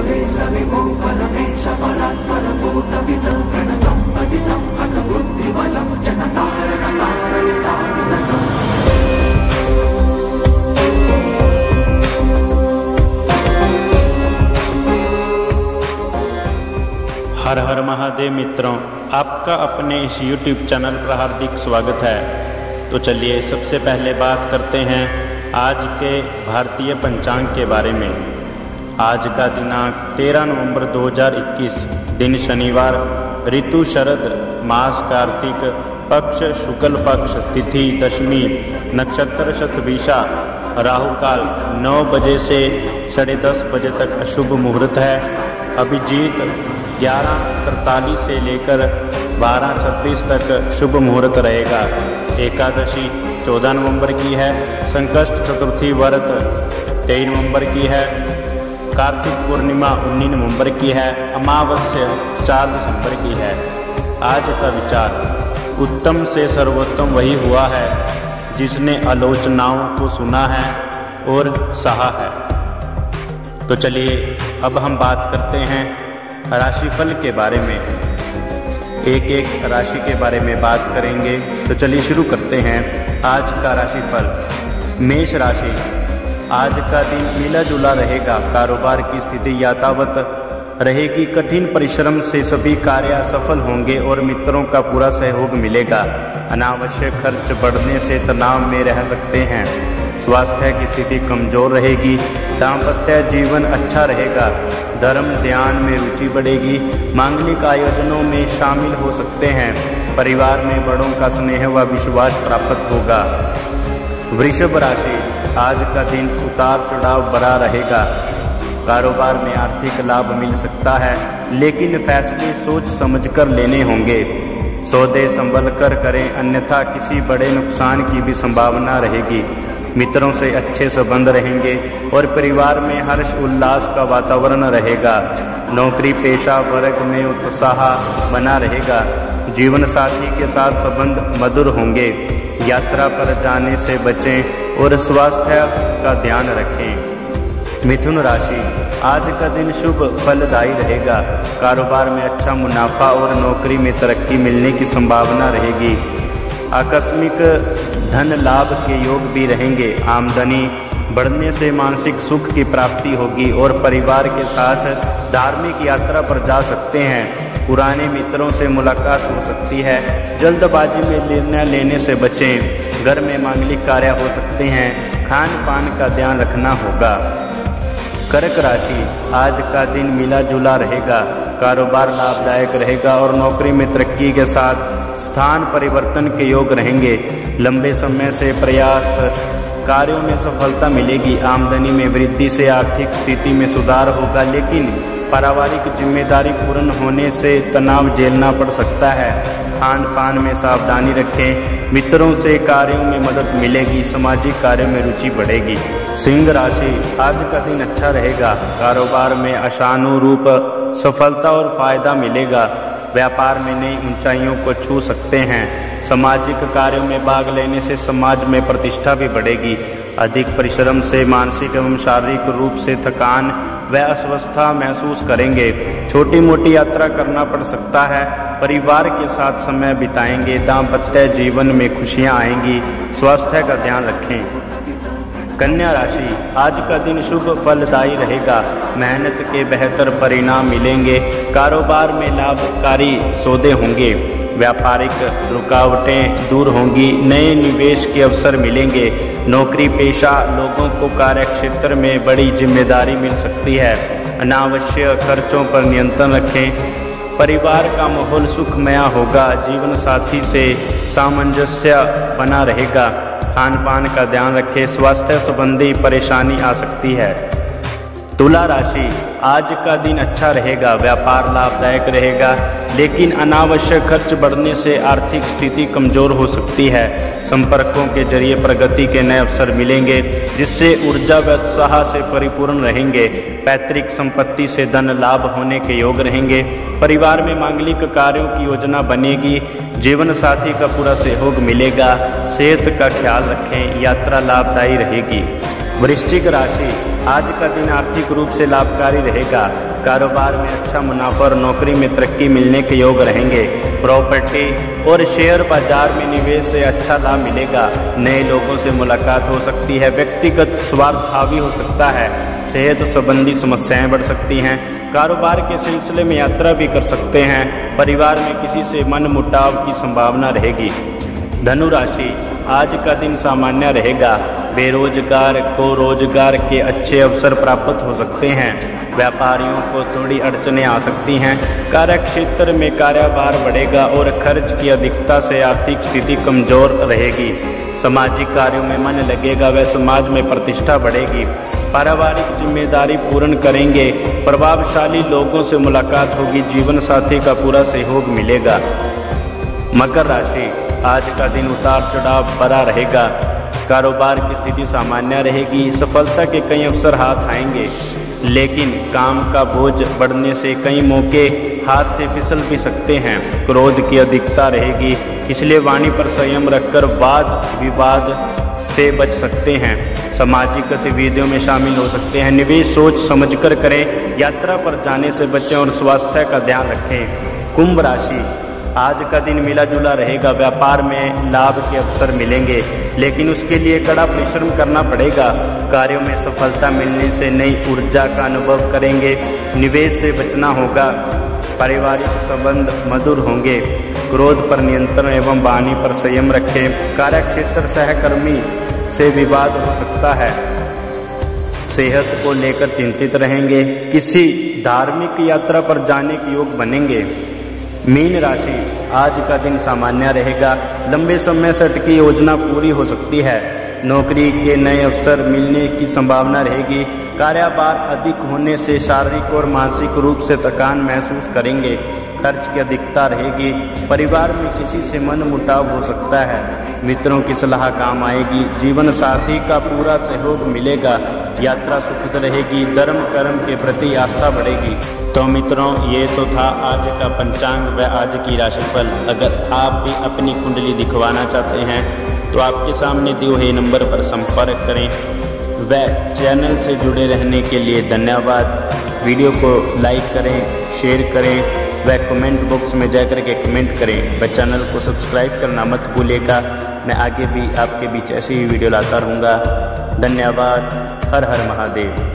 हर हर महादेव मित्रों, आपका अपने इस YouTube चैनल पर हार्दिक स्वागत है। तो चलिए सबसे पहले बात करते हैं आज के भारतीय पंचांग के बारे में। आज का दिनांक 13 नवंबर 2021, दिन शनिवार, ऋतु शरद, मास कार्तिक, पक्ष शुक्ल पक्ष, तिथि दशमी, नक्षत्र शतभिषा, राहुकाल 9 बजे से 10:30 बजे तक अशुभ मुहूर्त है। अभिजीत 11:43 से लेकर 12:26 तक शुभ मुहूर्त रहेगा। एकादशी 14 नवंबर की है। संकष्ट चतुर्थी व्रत 23 नवंबर की है। कार्तिक पूर्णिमा 19 नवंबर की है। अमावस्या 4 दिसंबर की है। आज का विचार, उत्तम से सर्वोत्तम वही हुआ है जिसने आलोचनाओं को सुना है और सहा है। तो चलिए अब हम बात करते हैं राशिफल के बारे में, एक एक राशि के बारे में बात करेंगे। तो चलिए शुरू करते हैं आज का राशिफल। मेष राशि, आज का दिन मिला जुला रहेगा। कारोबार की स्थिति यातावत रहेगी। कठिन परिश्रम से सभी कार्य सफल होंगे और मित्रों का पूरा सहयोग मिलेगा। अनावश्यक खर्च बढ़ने से तनाव में रह सकते हैं। स्वास्थ्य की स्थिति कमजोर रहेगी। दाम्पत्य जीवन अच्छा रहेगा। धर्म ध्यान में रुचि बढ़ेगी। मांगलिक आयोजनों में शामिल हो सकते हैं। परिवार में बड़ों का स्नेह व विश्वास प्राप्त होगा। वृषभ राशि, आज का दिन उतार चढ़ाव भरा रहेगा। कारोबार में आर्थिक लाभ मिल सकता है, लेकिन फैसले सोच समझकर लेने होंगे। सौदे संभलकर करें, अन्यथा किसी बड़े नुकसान की भी संभावना रहेगी। मित्रों से अच्छे संबंध रहेंगे और परिवार में हर्ष उल्लास का वातावरण रहेगा। नौकरी पेशा वर्ग में उत्साह बना रहेगा। जीवन साथी के साथ संबंध मधुर होंगे। यात्रा पर जाने से बचें और स्वास्थ्य का ध्यान रखें। मिथुन राशि, आज का दिन शुभ फलदायी रहेगा। कारोबार में अच्छा मुनाफा और नौकरी में तरक्की मिलने की संभावना रहेगी। आकस्मिक धन लाभ के योग भी रहेंगे। आमदनी बढ़ने से मानसिक सुख की प्राप्ति होगी और परिवार के साथ धार्मिक यात्रा पर जा सकते हैं। पुराने मित्रों से मुलाकात हो सकती है। जल्दबाजी में निर्णय लेने से बचें। घर में मांगलिक कार्य हो सकते हैं। खान पान का ध्यान रखना होगा। कर्क राशि, आज का दिन मिला जुला रहेगा। कारोबार लाभदायक रहेगा और नौकरी में तरक्की के साथ स्थान परिवर्तन के योग रहेंगे। लंबे समय से प्रयास कार्यों में सफलता मिलेगी। आमदनी में वृद्धि से आर्थिक स्थिति में सुधार होगा, लेकिन पारिवारिक जिम्मेदारी पूर्ण होने से तनाव झेलना पड़ सकता है। खान पान में सावधानी रखें। मित्रों से कार्यों में मदद मिलेगी। सामाजिक कार्यों में रुचि बढ़ेगी। सिंह राशि, आज का दिन अच्छा रहेगा। कारोबार में आशानुरूप सफलता और फायदा मिलेगा। व्यापार में नई ऊंचाइयों को छू सकते हैं। सामाजिक कार्यों में भाग लेने से समाज में प्रतिष्ठा भी बढ़ेगी। अधिक परिश्रम से मानसिक एवं शारीरिक रूप से थकान व अस्वस्थता महसूस करेंगे। छोटी मोटी यात्रा करना पड़ सकता है। परिवार के साथ समय बिताएंगे। दाम्पत्य जीवन में खुशियां आएंगी। स्वास्थ्य का ध्यान रखें। कन्या राशि, आज का दिन शुभ फलदायी रहेगा। मेहनत के बेहतर परिणाम मिलेंगे। कारोबार में लाभकारी सौदे होंगे। व्यापारिक रुकावटें दूर होंगी। नए निवेश के अवसर मिलेंगे। नौकरी पेशा लोगों को कार्यक्षेत्र में बड़ी जिम्मेदारी मिल सकती है। अनावश्यक खर्चों पर नियंत्रण रखें। परिवार का माहौल सुखमय होगा। जीवन साथी से सामंजस्य बना रहेगा। खान पान का ध्यान रखें। स्वास्थ्य संबंधी परेशानी आ सकती है। तुला राशि, आज का दिन अच्छा रहेगा। व्यापार लाभदायक रहेगा, लेकिन अनावश्यक खर्च बढ़ने से आर्थिक स्थिति कमजोर हो सकती है। संपर्कों के जरिए प्रगति के नए अवसर मिलेंगे, जिससे ऊर्जा व उत्साह से परिपूर्ण रहेंगे। पैतृक संपत्ति से धन लाभ होने के योग रहेंगे। परिवार में मांगलिक कार्यों की योजना बनेगी। जीवन साथी का पूरा सहयोग मिलेगा। सेहत का ख्याल रखें। यात्रा लाभदायी रहेगी। वृश्चिक राशि, आज का दिन आर्थिक रूप से लाभकारी रहेगा। कारोबार में अच्छा मुनाफा और नौकरी में तरक्की मिलने के योग रहेंगे। प्रॉपर्टी और शेयर बाजार में निवेश से अच्छा लाभ मिलेगा। नए लोगों से मुलाकात हो सकती है। व्यक्तिगत स्वार्थ हावी हो सकता है। सेहत संबंधी समस्याएं बढ़ सकती हैं। कारोबार के सिलसिले में यात्रा भी कर सकते हैं। परिवार में किसी से मनमुटाव की संभावना रहेगी। धनु राशि, आज का दिन सामान्य रहेगा। बेरोजगार को रोजगार के अच्छे अवसर प्राप्त हो सकते हैं। व्यापारियों को थोड़ी अड़चनें आ सकती हैं। कार्यक्षेत्र में कार्यभार बढ़ेगा और खर्च की अधिकता से आर्थिक स्थिति कमजोर रहेगी। सामाजिक कार्यों में मन लगेगा, वह समाज में प्रतिष्ठा बढ़ेगी। पारिवारिक जिम्मेदारी पूर्ण करेंगे। प्रभावशाली लोगों से मुलाकात होगी। जीवन साथी का पूरा सहयोग मिलेगा। मकर राशि, आज का दिन उतार चढ़ाव भरा रहेगा। कारोबार की स्थिति सामान्य रहेगी। सफलता के कई अवसर हाथ आएंगे, लेकिन काम का बोझ बढ़ने से कई मौके हाथ से फिसल भी सकते हैं। क्रोध की अधिकता रहेगी, इसलिए वाणी पर संयम रखकर वाद विवाद से बच सकते हैं। सामाजिक गतिविधियों में शामिल हो सकते हैं। निवेश सोच समझकर करें। यात्रा पर जाने से बचें और स्वास्थ्य का ध्यान रखें। कुंभ राशि, आज का दिन मिला जुला रहेगा। व्यापार में लाभ के अवसर मिलेंगे, लेकिन उसके लिए कड़ा परिश्रम करना पड़ेगा। कार्यों में सफलता मिलने से नई ऊर्जा का अनुभव करेंगे। निवेश से बचना होगा। पारिवारिक संबंध मधुर होंगे। क्रोध पर नियंत्रण एवं वाणी पर संयम रखें। कार्यक्षेत्र सहकर्मी से विवाद हो सकता है। सेहत को लेकर चिंतित रहेंगे। किसी धार्मिक यात्रा पर जाने के योग बनेंगे। मीन राशि, आज का दिन सामान्य रहेगा। लंबे समय से अटकी योजना पूरी हो सकती है। नौकरी के नए अवसर मिलने की संभावना रहेगी। कार्यभार अधिक होने से शारीरिक और मानसिक रूप से थकान महसूस करेंगे। खर्च की अधिकता रहेगी। परिवार में किसी से मनमुटाव हो सकता है। मित्रों की सलाह काम आएगी। जीवन साथी का पूरा सहयोग मिलेगा। यात्रा सुखद रहेगी। धर्म कर्म के प्रति आस्था बढ़ेगी। तो मित्रों, ये तो था आज का पंचांग व आज की राशिफल। अगर आप भी अपनी कुंडली दिखवाना चाहते हैं तो आपके सामने दिए हुए नंबर पर संपर्क करें। व चैनल से जुड़े रहने के लिए धन्यवाद। वीडियो को लाइक करें, शेयर करें व कमेंट बॉक्स में जाकर के कमेंट करें। व चैनल को सब्सक्राइब करना मत भूलिएगा। मैं आगे भी आपके बीच ऐसी ही वीडियो लाता रहूँगा। धन्यवाद। हर हर महादेव।